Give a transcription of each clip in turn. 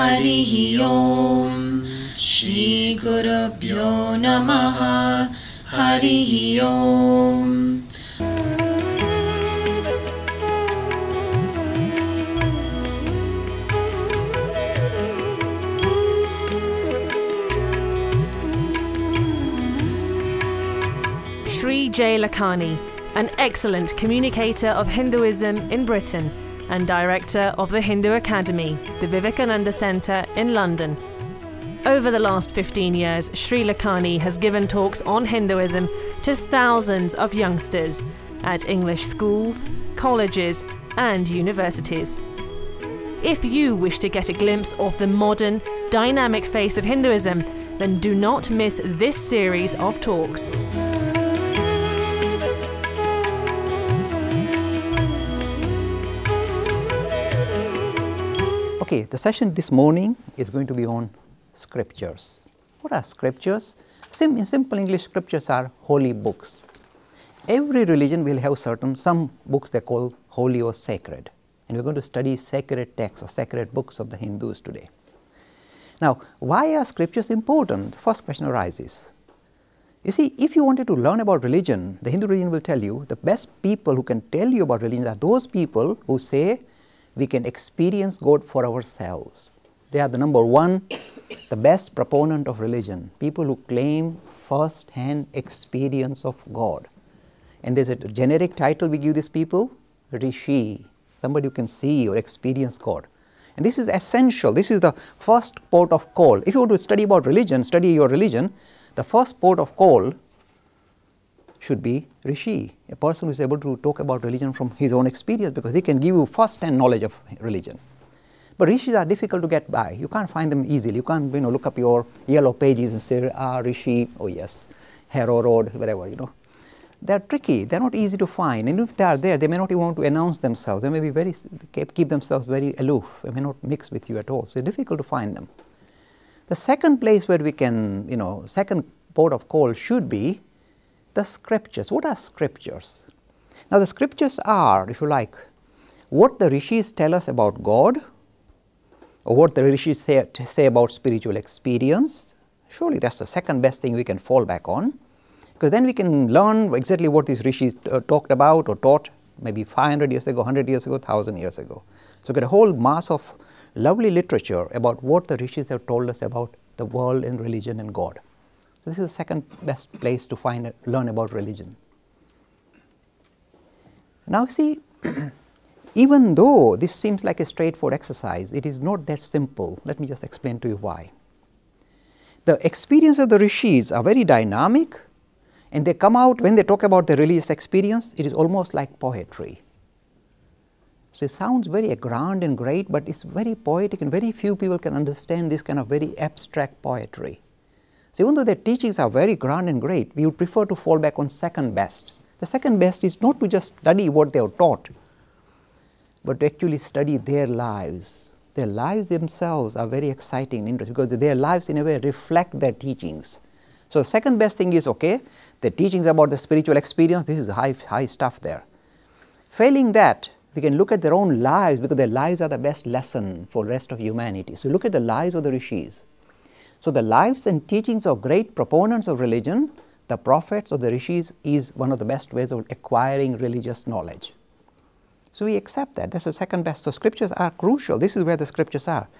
Hari Om. Shri Gurubhyo Namaha. Hari Om. Shri Jay Lakhani, an excellent communicator of Hinduism in Britain and director of the Hindu Academy, the Vivekananda Centre in London. Over the last 15 years, Shri Lakhani has given talks on Hinduism to thousands of youngsters at English schools, colleges and universities. If you wish to get a glimpse of the modern, dynamic face of Hinduism, then do not miss this series of talks. Okay, the session this morning is going to be on scriptures. What are scriptures? In simple English, scriptures are holy books. Every religion will have some books they call holy or sacred. And we're going to study sacred texts or sacred books of the Hindus today. Now, why are scriptures important? The first question arises. You see, if you wanted to learn about religion, the Hindu religion will tell you the best people who can tell you about religion are those people who say, we can experience God for ourselves. They are the number one, the best proponent of religion, people who claim first-hand experience of God. And there's a generic title we give these people, Rishi, somebody who can see or experience God. And this is essential. This is the first port of call. If you want to study about religion, study your religion, the first port of call should be Rishi, a person who is able to talk about religion from his own experience because he can give you first-hand knowledge of religion. But Rishis are difficult to get by. You can't find them easily. You can't, look up your yellow pages and say, ah, Rishi, oh yes, Harrow Road, wherever, They're tricky. They're not easy to find. And if they are there, they may not even want to announce themselves. They may be keep themselves very aloof. They may not mix with you at all. So it's difficult to find them. The second place where we can, second port of call should be the scriptures. What are scriptures? Now, the scriptures are, if you like, what the Rishis tell us about God, or what the Rishis say about spiritual experience. Surely that's the second best thing we can fall back on, because then we can learn exactly what these Rishis talked about or taught maybe 500 years ago, 100 years ago, 1,000 years ago. So get a whole mass of lovely literature about what the Rishis have told us about the world and religion and God. So this is the second best place to learn about religion. Now see, even though this seems like a straightforward exercise, it is not that simple. Let me just explain to you why. The experience of the Rishis are very dynamic, and they come out, when they talk about their religious experience, it is almost like poetry. So it sounds very grand and great, but it's very poetic, and very few people can understand this kind of very abstract poetry. So even though their teachings are very grand and great, we would prefer to fall back on second best. The second best is not to just study what they are taught, but to actually study their lives. Their lives themselves are very exciting and interesting because their lives in a way reflect their teachings. So the second best thing is, okay, the teachings about the spiritual experience, this is high stuff there. Failing that, we can look at their own lives because their lives are the best lesson for the rest of humanity. So look at the lives of the Rishis. So the lives and teachings of great proponents of religion, the prophets or the Rishis, is one of the best ways of acquiring religious knowledge. So we accept that. That's the second best. So scriptures are crucial. This is where the scriptures are.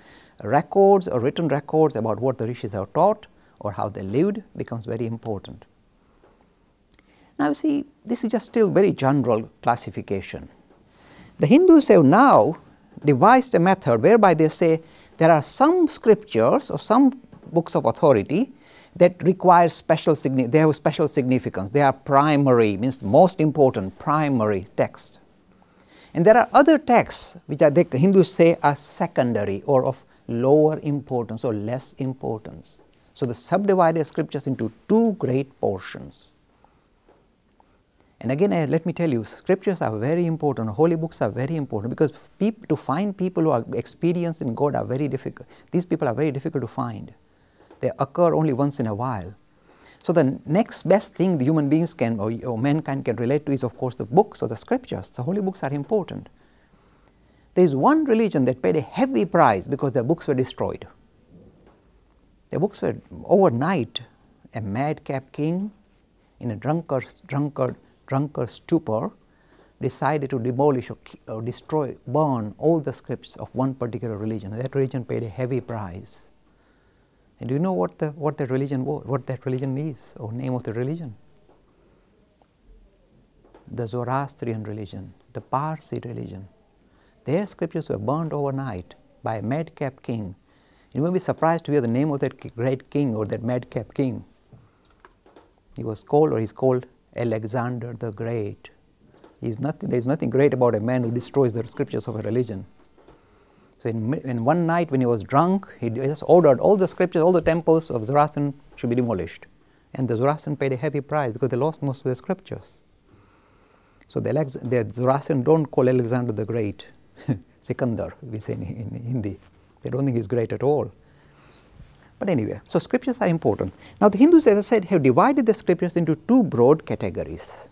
Records or written records about what the Rishis have taught or how they lived becomes very important. Now you see, this is just still very general classification. The Hindus have now devised a method whereby they say there are some scriptures or some books of authority that require special significance. They have special significance. They are primary, means most important, primary text. And there are other texts which are, the Hindus say, are secondary or of lower importance or less importance. So they subdivided scriptures into two great portions. And again, let me tell you, scriptures are very important. Holy books are very important because to find people who are experienced in God are very difficult. These people are very difficult to find. They occur only once in a while. So the next best thing the human beings can, or mankind can relate to is, of course, the books or the scriptures. The holy books are important. There is one religion that paid a heavy price because their books were destroyed. Their books were overnight. A madcap king in a drunkard stupor decided to demolish or destroy, burn all the scripts of one particular religion. That religion paid a heavy price. And do you know what that religion was, what that religion is, or name of the religion? The Zoroastrian religion, the Parsi religion. Their scriptures were burned overnight by a madcap king. You may be surprised to hear the name of that great king or that madcap king. He was called, or he's called, Alexander the Great. There is nothing great about a man who destroys the scriptures of a religion. So in one night when he was drunk, he just ordered all the scriptures, all the temples of Zoroastrian should be demolished. And the Zoroastrian paid a heavy price because they lost most of the scriptures. So the Zoroastrian don't call Alexander the Great, Sikandar, we say in Hindi. They don't think he's great at all. But anyway, so scriptures are important. Now the Hindus, as I said, have divided the scriptures into two broad categories.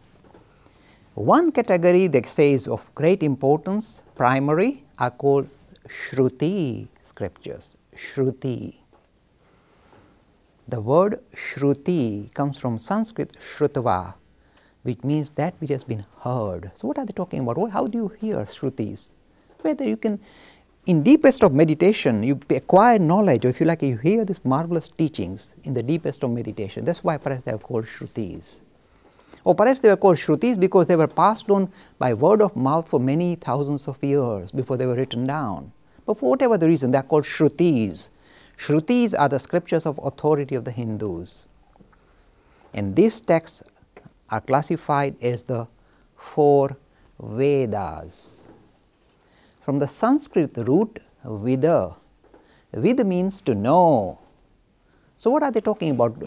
One category that says of great importance, primary, are called Shruti scriptures. Shruti. The word Shruti comes from Sanskrit Shrutva, which means that which has been heard. So what are they talking about? How do you hear Shrutis? Whether you can, in deepest of meditation, you acquire knowledge, or if you like, you hear these marvelous teachings in the deepest of meditation. That's why perhaps they are called Shrutis. Or perhaps they were called Shrutis because they were passed on by word of mouth for many thousands of years before they were written down. But for whatever the reason, they are called Shrutis. Shrutis are the scriptures of authority of the Hindus. And these texts are classified as the four Vedas. From the Sanskrit root, Vida. Vida means to know. So what are they talking about?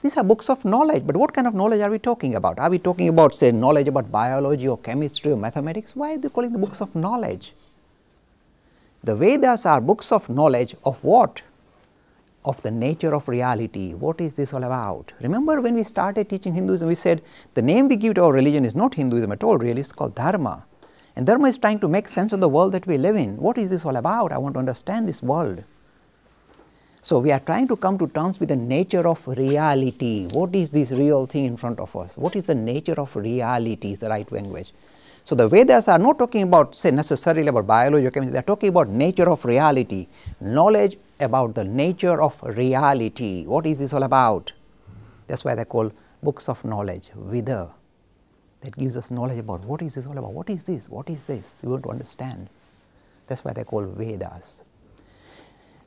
These are books of knowledge, but what kind of knowledge are we talking about? Are we talking about, say, knowledge about biology or chemistry or mathematics? Why are they calling the books of knowledge? The Vedas are books of knowledge of what? Of the nature of reality. What is this all about? Remember when we started teaching Hinduism, we said the name we give to our religion is not Hinduism at all, really, it's called Dharma. And Dharma is trying to make sense of the world that we live in. What is this all about? I want to understand this world. So we are trying to come to terms with the nature of reality. What is this real thing in front of us? What is the nature of reality is the right language. So the Vedas are not talking about, say, necessarily about biology or chemistry. They are talking about nature of reality. Knowledge about the nature of reality. What is this all about? That's why they call books of knowledge, Vida. That gives us knowledge about what is this all about? What is this? What is this? We want to understand. That's why they call Vedas.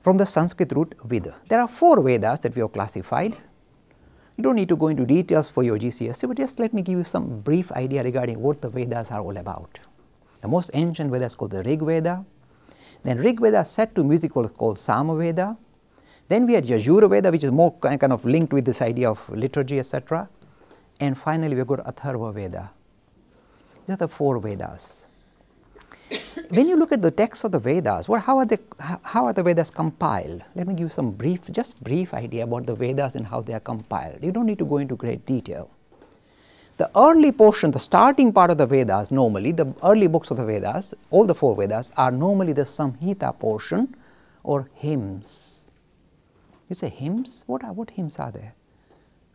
From the Sanskrit root Veda. There are four Vedas that we have classified. You don't need to go into details for your GCSE, but just let me give you some brief idea regarding what the Vedas are all about. The most ancient Veda is called the Rig Veda. Then Rig Veda is set to music called Sama Veda. Then we had Yajur Veda, which is more kind of linked with this idea of liturgy, etc. And finally we got Atharva Veda. These are the four Vedas. When you look at the texts of the Vedas, well, how are the Vedas compiled? Let me give you some brief idea about the Vedas and how they are compiled. You don't need to go into great detail. The early portion, the starting part of the Vedas, normally, the early books of the Vedas, all the four Vedas, are normally the Samhita portion or hymns. You say hymns? What hymns are there?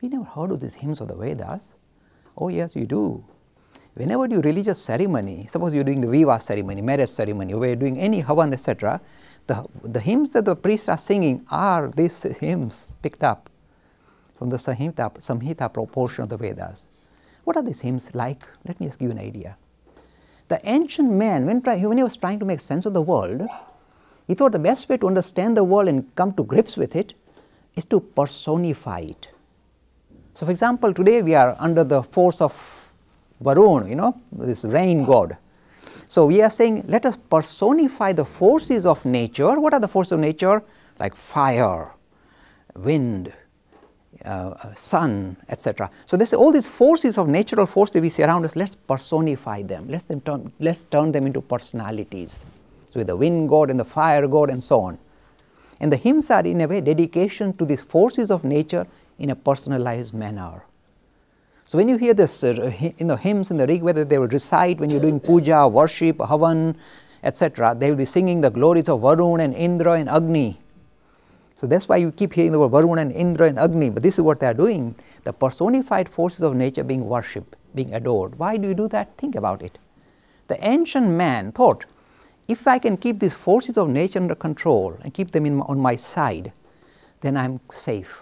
We never heard of these hymns of the Vedas. Oh yes, you do. Whenever you do religious ceremony, suppose you are doing the Viva ceremony, marriage ceremony, or you are doing any Havan, etc., the hymns that the priests are singing are these hymns picked up from the Samhita portion of the Vedas. What are these hymns like? Let me just give you an idea. The ancient man, when he was trying to make sense of the world, he thought the best way to understand the world and come to grips with it is to personify it. So for example, today we are under the force of Varun, you know, this rain god. So we are saying, let us personify the forces of nature. What are the forces of nature? Like fire, wind, sun, etc. So this, all these forces of natural force that we see around us, let's personify them. Let's turn them into personalities. So with the wind god and the fire god and so on. And the hymns are in a way dedication to these forces of nature in a personalized manner. So when you hear this, hymns in the Rig Veda, they will recite when you're doing puja, worship, havan, etc. They will be singing the glories of Varun and Indra and Agni. So that's why you keep hearing the word Varun and Indra and Agni, but this is what they are doing. The personified forces of nature being worshipped, being adored. Why do you do that? Think about it. The ancient man thought, if I can keep these forces of nature under control and keep them on my side, then I am safe.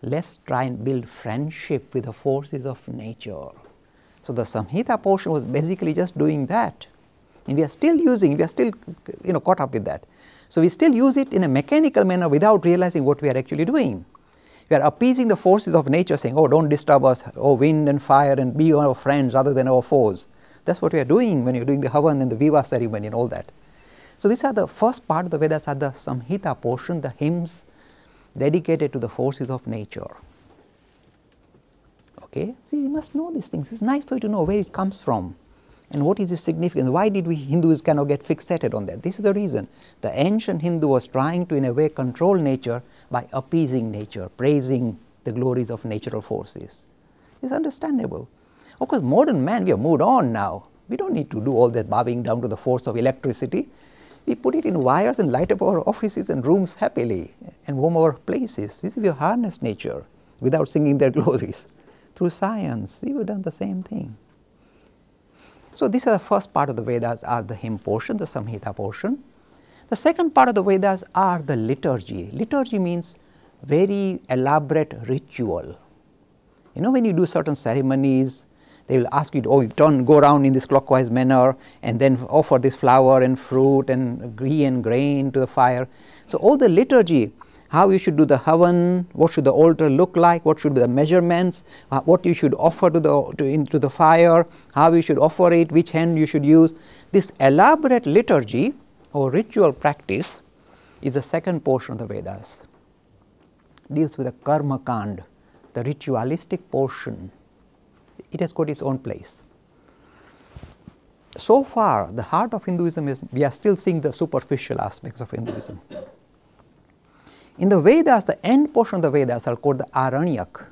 Let's try and build friendship with the forces of nature. So the Samhita portion was basically just doing that. And we are still using, we are still caught up with that. So we still use it in a mechanical manner without realizing what we are actually doing. We are appeasing the forces of nature, saying, oh, don't disturb us, oh, wind and fire, and be our friends rather than our foes. That's what we are doing when you are doing the Havan and the Viva ceremony and all that. So these are the first part of the Vedas, are the Samhita portion, the hymns dedicated to the forces of nature. Okay, so you must know these things. It's nice for you to know where it comes from and what is its significance. Why did we Hindus kind of get fixated on that? This is the reason. The ancient Hindu was trying to, in a way, control nature by appeasing nature, praising the glories of natural forces. It's understandable. Of course, modern man, we have moved on now. We don't need to do all that bowing down to the force of electricity. We put it in wires and light up our offices and rooms happily and warm our places. This is we harness nature without singing their glories. Through science, we have done the same thing. So these are the first part of the Vedas, are the hymn portion, the Samhita portion. The second part of the Vedas are the liturgy. Liturgy means very elaborate ritual. You know, when you do certain ceremonies, they will ask you to, oh, you turn, go around in this clockwise manner and then offer this flower and fruit and ghee and grain to the fire. So all the liturgy, how you should do the Havan, what should the altar look like, what should be the measurements, what you should offer into the fire, how you should offer it, which hand you should use. This elaborate liturgy or ritual practice is the second portion of the Vedas. Deals with the Karma Kanda, the ritualistic portion. It has got its own place. So far, the heart of Hinduism is, we are still seeing the superficial aspects of Hinduism. In the Vedas, the end portion of the Vedas are called the Aranyak.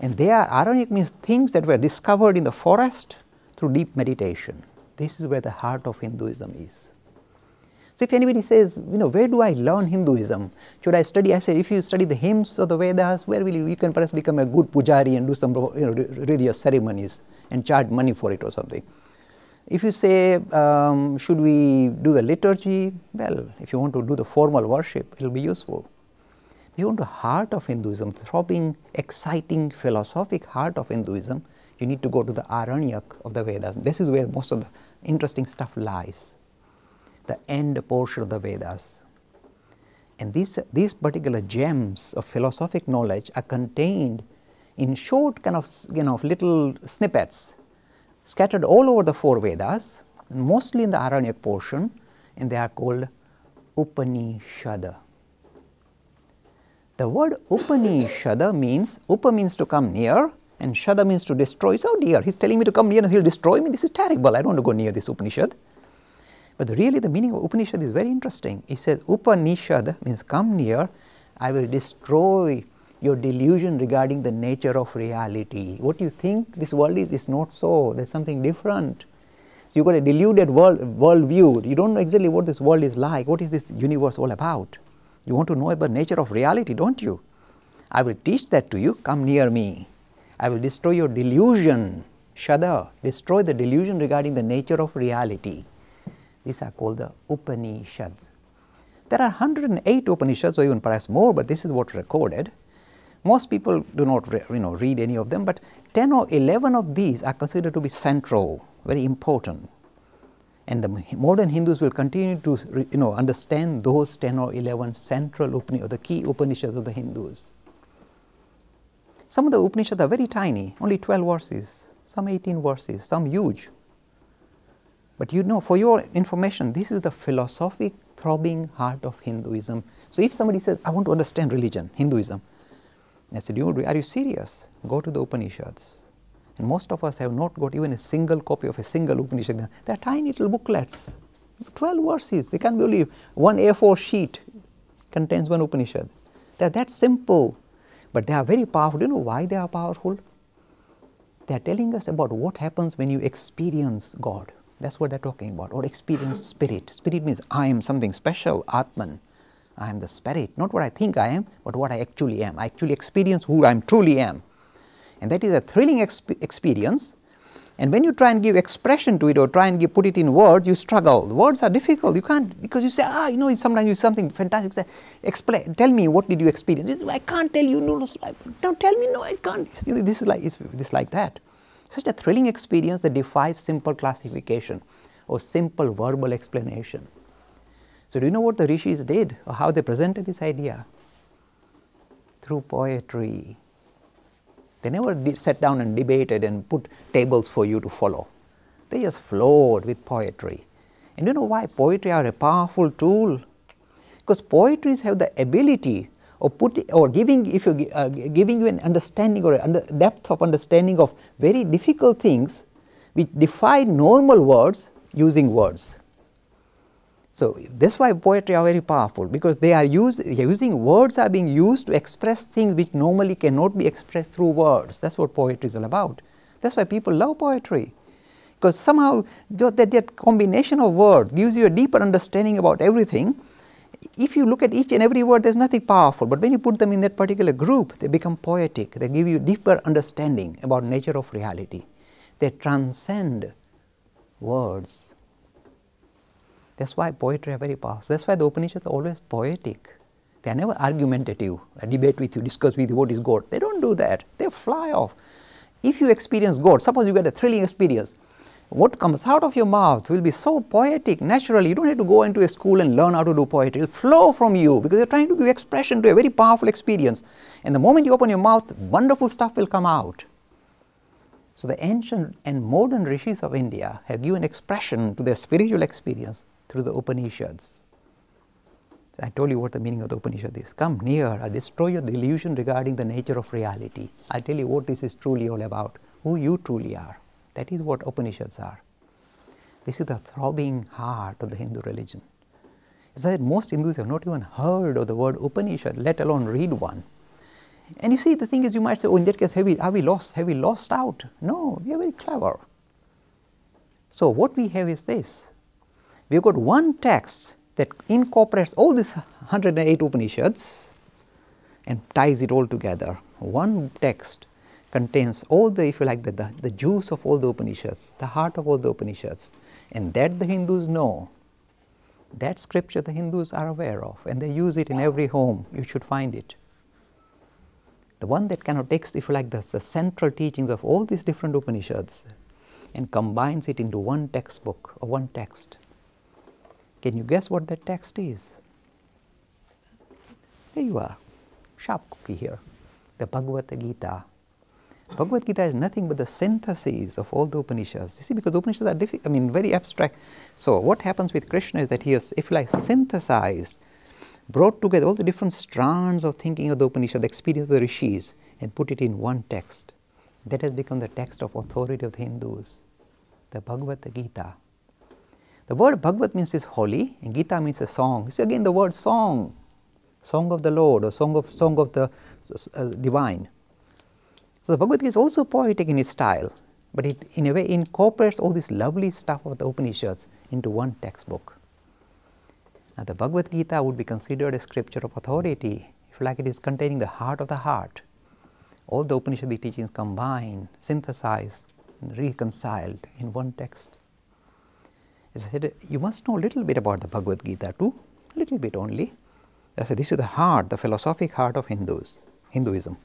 And they are, Aranyak means things that were discovered in the forest through deep meditation. This is where the heart of Hinduism is. So if anybody says, you know, where do I learn Hinduism? Should I study? I say, if you study the hymns of the Vedas, where will you? You can perhaps become a good pujari and do some religious ceremonies and charge money for it or something. If you say, should we do the liturgy? Well, if you want to do the formal worship, it will be useful. If you want the heart of Hinduism, the throbbing, exciting, philosophic heart of Hinduism, you need to go to the Aranyak of the Vedas. This is where most of the interesting stuff lies. The end portion of the Vedas. And these particular gems of philosophic knowledge are contained in short kind of little snippets scattered all over the four Vedas, mostly in the Aranyak portion, and they are called Upanishad. The word Upanishad means, Upa means to come near and Shada means to destroy. So, oh dear, he's telling me to come near and he'll destroy me. This is terrible. I don't want to go near this Upanishad. But really the meaning of Upanishad is very interesting. He says, Upanishad means come near, I will destroy your delusion regarding the nature of reality. What you think this world is not so. There's something different. So you've got a deluded world view. You don't know exactly what this world is like. What is this universe all about? You want to know about nature of reality, don't you? I will teach that to you. Come near me. I will destroy your delusion. Shada, destroy the delusion regarding the nature of reality. These are called the Upanishads. There are 108 Upanishads or even perhaps more, but this is what recorded. Most people do not read any of them, but 10 or 11 of these are considered to be central, very important. And the modern Hindus will continue to understand those 10 or 11 central Upanishads, the key Upanishads of the Hindus. Some of the Upanishads are very tiny, only 12 verses, some 18 verses, some huge. But you know, for your information, this is the philosophic, throbbing heart of Hinduism. So if somebody says, I want to understand religion, Hinduism, I said, are you serious? Go to the Upanishads. And most of us have not got even a single copy of a single Upanishad. They are tiny little booklets, 12 verses. They can't be only one A4 sheet contains one Upanishad. They are that simple, but they are very powerful. Do you know why they are powerful? They are telling us about what happens when you experience God. That's what they're talking about. Or experience spirit. Spirit means I am something special, Atman. I am the spirit, not what I think I am, but what I actually am. I actually experience who I truly am. And that is a thrilling experience. And when you try and give expression to it or try and put it in words, you struggle. Words are difficult. You can't, because you say, ah, you know, sometimes you say something fantastic. Say, explain, tell me, what did you experience? Say, I can't tell you. No, don't tell me. No, I can't. You know, this is like, it's like that. Such a thrilling experience that defies simple classification or simple verbal explanation. So do you know what the Rishis did or how they presented this idea? Through poetry. They never sat down and debated and put tables for you to follow. They just flowed with poetry. And you know why poetry are a powerful tool? Because poetries have the ability of giving you an understanding or depth of understanding of very difficult things which defy normal words using words. So that's why poetry are very powerful, because they are words are being used to express things which normally cannot be expressed through words. That's what poetry is all about. That's why people love poetry, because somehow that combination of words gives you a deeper understanding about everything. If you look at each and every word, there's nothing powerful, but when you put them in that particular group, they become poetic. They give you deeper understanding about nature of reality. They transcend words. That's why poetry are very powerful. That's why the Upanishads are always poetic. They are never argumentative, debate with you, discuss with you what is God. They don't do that. They fly off. If you experience God, suppose you get a thrilling experience, what comes out of your mouth will be so poetic, naturally. You don't have to go into a school and learn how to do poetry. It will flow from you, because you are trying to give expression to a very powerful experience. And the moment you open your mouth, wonderful stuff will come out. So the ancient and modern Rishis of India have given expression to their spiritual experience through the Upanishads. I told you what the meaning of the Upanishad is. Come near, I destroy your delusion regarding the nature of reality. I'll tell you what this is truly all about, who you truly are. That is what Upanishads are. This is the throbbing heart of the Hindu religion. As I said, most Hindus have not even heard of the word Upanishad, let alone read one. And you see, the thing is, you might say, oh, in that case, have we lost out? No, we are very clever. So what we have is this. We've got one text that incorporates all these 108 Upanishads and ties it all together. One text contains all the, if you like, the juice of all the Upanishads, the heart of all the Upanishads. And that the Hindus know. That scripture the Hindus are aware of, and they use it in every home. You should find it. The one that kind of takes, if you like, the central teachings of all these different Upanishads and combines it into one textbook or one text. Can you guess what that text is? Here you are, sharp cookie here, the Bhagavad Gita. Bhagavad Gita is nothing but the synthesis of all the Upanishads. You see, because the Upanishads are difficult, I mean, very abstract. So what happens with Krishna is that he has, if you like, synthesized, brought together all the different strands of thinking of the Upanishad, the experience of the Rishis, and put it in one text. That has become the text of authority of the Hindus, the Bhagavad Gita. The word Bhagavad means is holy, and Gita means a song. So again the word song, song of the Lord or song of the divine. So the Bhagavad Gita is also poetic in its style, but it in a way incorporates all this lovely stuff of the Upanishads into one textbook. Now the Bhagavad Gita would be considered a scripture of authority, if like it is containing the heart of the heart. All the Upanishadic teachings combined, synthesized, and reconciled in one text. As I said, you must know a little bit about the Bhagavad Gita too, a little bit only. I said, this is the heart, the philosophic heart of Hinduism.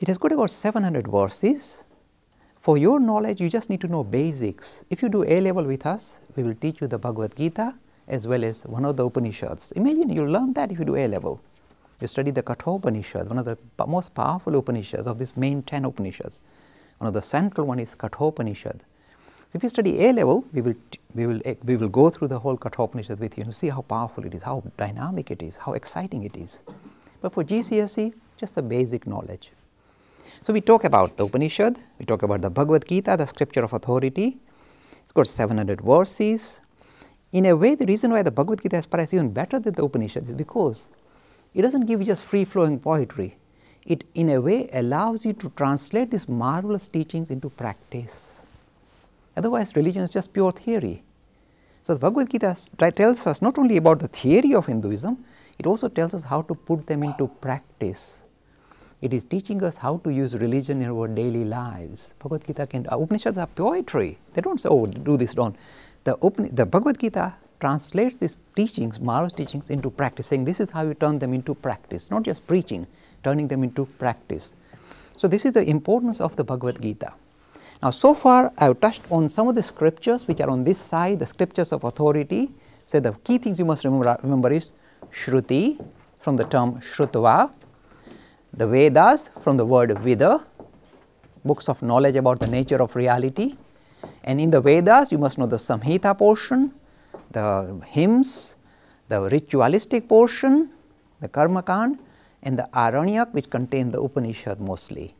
It has got about 700 verses. For your knowledge, you just need to know basics. If you do A-level with us, we will teach you the Bhagavad Gita as well as one of the Upanishads. Imagine you'll learn that if you do A-level. You study the Kathopanishad, one of the most powerful Upanishads of these main 10 Upanishads. One of the central one is Kathopanishad. If you study A-level, we will go through the whole Kathopanishad with you and see how powerful it is, how dynamic it is, how exciting it is. But for GCSE, just the basic knowledge. So we talk about the Upanishad, we talk about the Bhagavad Gita, the scripture of authority. It's got 700 verses. In a way, the reason why the Bhagavad Gita is perhaps even better than the Upanishad is because it doesn't give you just free-flowing poetry. It, in a way, allows you to translate these marvelous teachings into practice. Otherwise, religion is just pure theory. So, the Bhagavad Gita tells us not only about the theory of Hinduism, it also tells us how to put them into practice. It is teaching us how to use religion in our daily lives. Bhagavad Gita can, Upanishads are poetry. They don't say, oh, do this, don't. The Bhagavad Gita translates these teachings, Mahar's teachings, into practice, saying this is how you turn them into practice, not just preaching, turning them into practice. So, this is the importance of the Bhagavad Gita. Now, so far I have touched on some of the scriptures which are on this side, the scriptures of authority. So, the key things you must remember is Shruti, from the term Shrutva, the Vedas from the word Veda, books of knowledge about the nature of reality. And in the Vedas you must know the Samhita portion, the hymns, the ritualistic portion, the Karmakand, and the Aranyak, which contain the Upanishad mostly,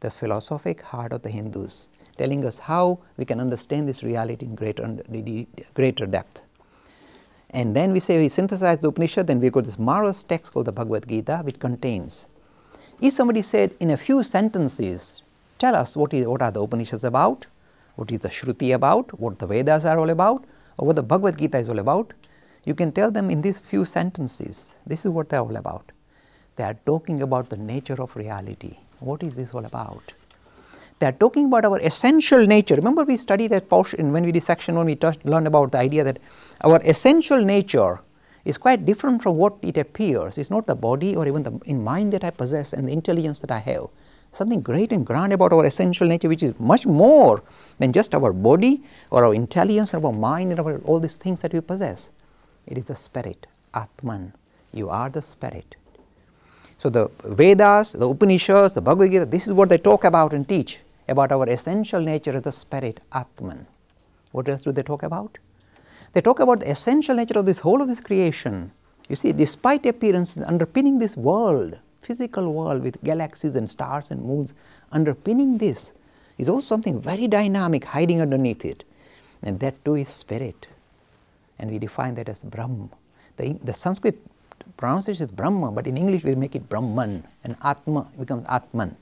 the philosophic heart of the Hindus, telling us how we can understand this reality in greater depth. And then we say we synthesize the Upanishad, then we go to this marvelous text called the Bhagavad Gita, which contains. If somebody said in a few sentences, tell us what are the Upanishads about, what is the Shruti about, what the Vedas are all about, or what the Bhagavad Gita is all about, you can tell them in these few sentences, this is what they are all about. They are talking about the nature of reality. What is this all about? They are talking about our essential nature. Remember we studied that portion when we did section 1, we learned about the idea that our essential nature is quite different from what it appears. It's not the body or even the mind that I possess and the intelligence that I have. Something great and grand about our essential nature, which is much more than just our body or our intelligence or our mind and our, all these things that we possess. It is the spirit, Atman. You are the spirit. So, the Vedas, the Upanishads, the Bhagavad Gita, this is what they talk about and teach about our essential nature as the spirit, Atman. What else do they talk about? They talk about the essential nature of this whole of this creation. You see, despite appearances underpinning this world, physical world with galaxies and stars and moons, underpinning this is also something very dynamic hiding underneath it. And that too is spirit. And we define that as Brahman. The Sanskrit pronunciation is Brahma, but in English we make it Brahman, and Atma becomes Atman.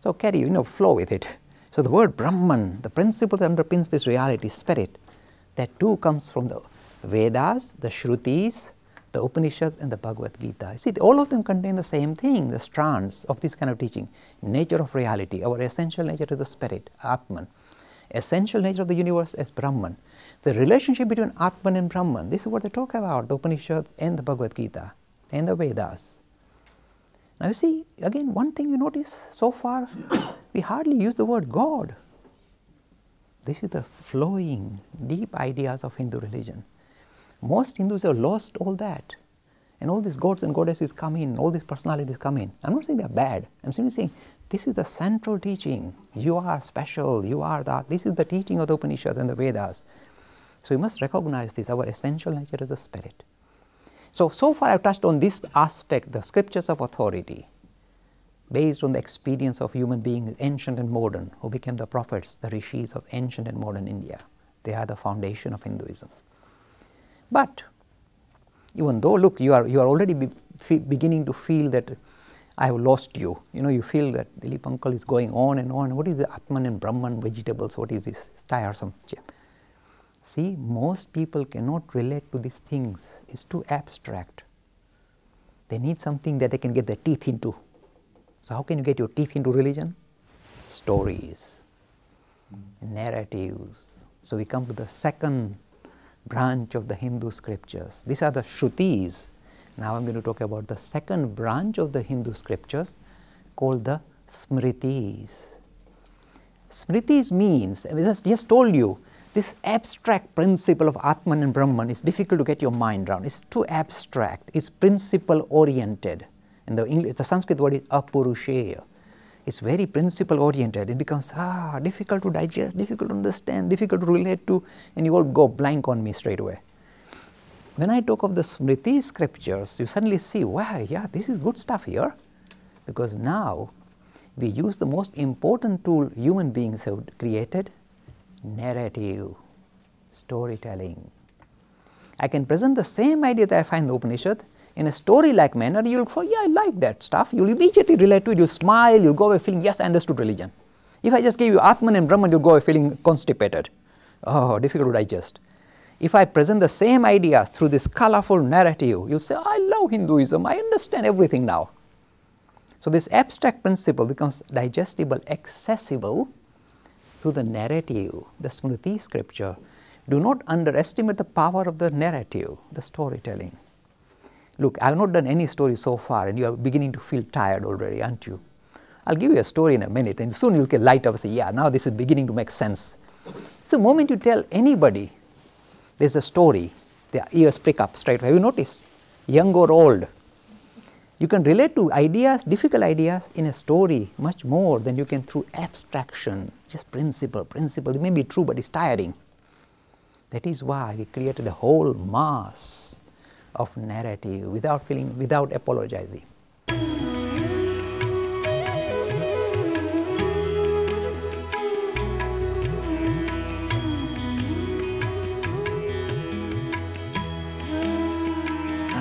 So carry, flow with it. So the word Brahman, the principle that underpins this reality, spirit, that too comes from the Vedas, the Shrutis, the Upanishads, and the Bhagavad Gita. You see, all of them contain the same thing, the strands of this kind of teaching. Nature of reality, our essential nature is the spirit, Atman. Essential nature of the universe as Brahman. The relationship between Atman and Brahman, this is what they talk about, the Upanishads and the Bhagavad Gita and the Vedas. Now you see, again, one thing you notice so far, we hardly use the word God. This is the flowing, deep ideas of Hindu religion. Most Hindus have lost all that. And all these gods and goddesses come in, all these personalities come in. I'm not saying they're bad. I'm simply saying this is the central teaching. You are special, you are that. This is the teaching of the Upanishads and the Vedas. So we must recognize this, our essential nature of the spirit. So far I've touched on this aspect, the scriptures of authority, based on the experience of human beings, ancient and modern, who became the prophets, the rishis of ancient and modern India. They are the foundation of Hinduism. But even though, look, you are already beginning to feel that I have lost you. You feel that Dilip uncle is going on. What is the Atman and Brahman vegetables? What is this? It's tiresome. See, most people cannot relate to these things. It's too abstract. They need something that they can get their teeth into. So how can you get your teeth into religion? Stories, narratives. So we come to the second branch of the Hindu scriptures. These are the Shrutis. Now I'm going to talk about the second branch of the Hindu scriptures called the Smritis. Smritis means, as I just told you, this abstract principle of Atman and Brahman is difficult to get your mind around. It's too abstract. It's principle oriented. And the Sanskrit word is apurusheya. It's very principle oriented. It becomes difficult to digest, difficult to understand, difficult to relate to, and you all go blank on me straight away. When I talk of the Smriti scriptures, you suddenly see, wow, yeah, this is good stuff here. Because now we use the most important tool human beings have created, narrative, storytelling. I can present the same idea that I find in the Upanishad in a story-like manner. You'll go, yeah, I like that stuff. You'll immediately relate to it. You'll smile, you'll go away feeling, yes, I understood religion. If I just give you Atman and Brahman, you'll go away feeling constipated. Oh, difficult to digest. If I present the same ideas through this colorful narrative, you'll say, I love Hinduism, I understand everything now. So this abstract principle becomes digestible, accessible through the narrative, the Smriti scripture. Do not underestimate the power of the narrative, the storytelling. Look, I have not done any story so far and you are beginning to feel tired already, aren't you? I'll give you a story in a minute and soon you'll get light up and say, yeah, now this is beginning to make sense. So the moment you tell anybody there's a story, their ears prick up straight away. Have you noticed? Young or old. You can relate to ideas, difficult ideas in a story much more than you can through abstraction, just principle, principle. It may be true, but it's tiring. That is why we created a whole mass of narrative without feeling, without apologizing.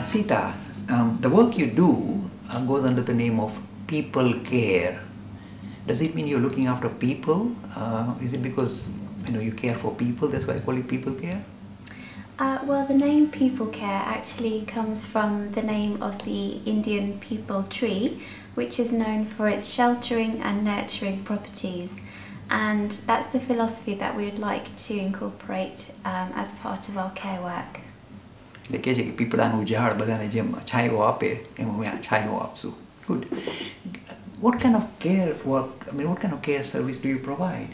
Sita, the work you do goes under the name of People Care. Does it mean you're looking after people? Is it because you care for people, that's why I call it People Care? Well, the name People Care actually comes from the name of the Indian peepal tree, which is known for its sheltering and nurturing properties. And that's the philosophy that we would like to incorporate as part of our care work. Good. What kind of care work, what kind of care service do you provide?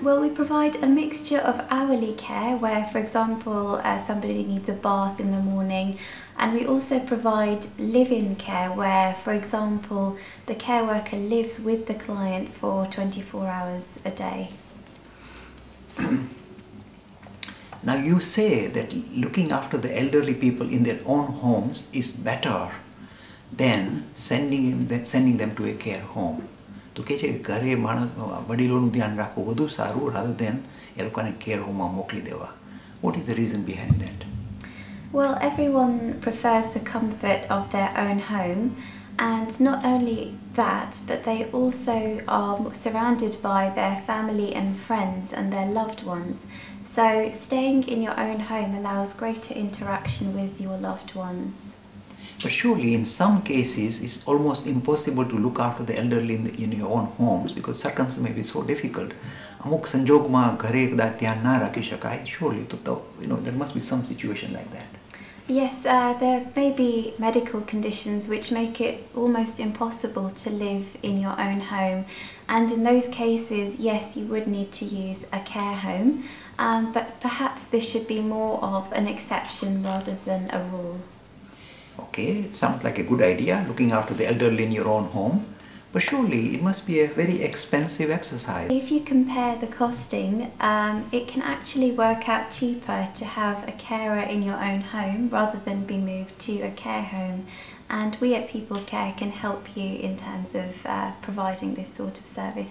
Well, we provide a mixture of hourly care where, for example, somebody needs a bath in the morning, and we also provide live-in care where, for example, the care worker lives with the client for 24 hours a day. Now you say that looking after the elderly people in their own homes is better than sending them to a care home. So rather than care home. What is the reason behind that? Well, everyone prefers the comfort of their own home, and not only that, but they also are surrounded by their family and friends and their loved ones. So staying in your own home allows greater interaction with your loved ones. But surely in some cases it's almost impossible to look after the elderly in your own homes because circumstances may be so difficult. Surely there must be some situation like that. Yes, there may be medical conditions which make it almost impossible to live in your own home, and in those cases, yes, you would need to use a care home, but perhaps this should be more of an exception rather than a rule. Okay, sounds like a good idea, looking after the elderly in your own home, but surely it must be a very expensive exercise. If you compare the costing, it can actually work out cheaper to have a carer in your own home rather than be moved to a care home, and we at People Care can help you in terms of providing this sort of service.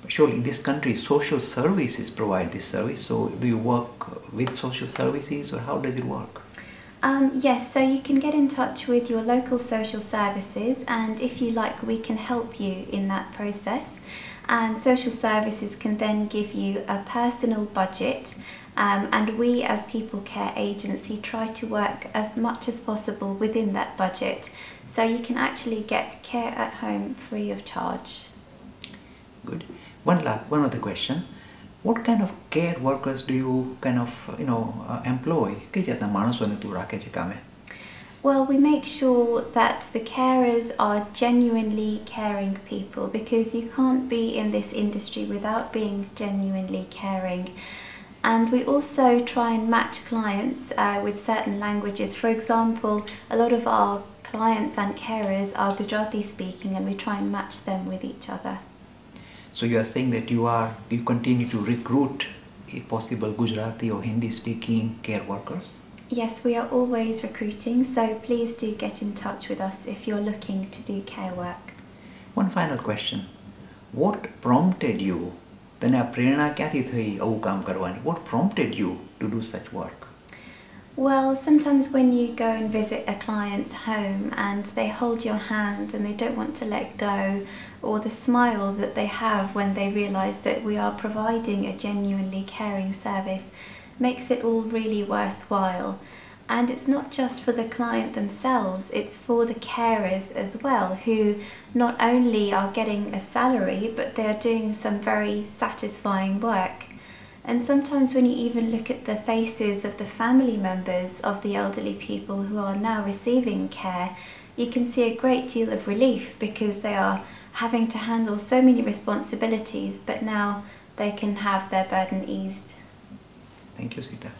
But surely in this country social services provide this service, so do you work with social services or how does it work? Yes, so you can get in touch with your local social services, and if you like, we can help you in that process. And social services can then give you a personal budget, and we as People Care Agency try to work as much as possible within that budget. So you can actually get care at home free of charge. Good. One other question. What kind of care workers do you employ? Well, we make sure that the carers are genuinely caring people, because you can't be in this industry without being genuinely caring. And we also try and match clients with certain languages. For example, a lot of our clients and carers are Gujarati speaking, and we try and match them with each other. So you are saying that you continue to recruit, if possible, Gujarati or Hindi-speaking care workers? Yes, we are always recruiting, so please do get in touch with us if you're looking to do care work. One final question. What prompted you? What prompted you to do such work? Well, sometimes when you go and visit a client's home and they hold your hand and they don't want to let go, or the smile that they have when they realise that we are providing a genuinely caring service, makes it all really worthwhile. And it's not just for the client themselves, it's for the carers as well, who not only are getting a salary, but they're doing some very satisfying work. And sometimes when you even look at the faces of the family members of the elderly people who are now receiving care, you can see a great deal of relief because they are having to handle so many responsibilities, but now they can have their burden eased. Thank you, Sita.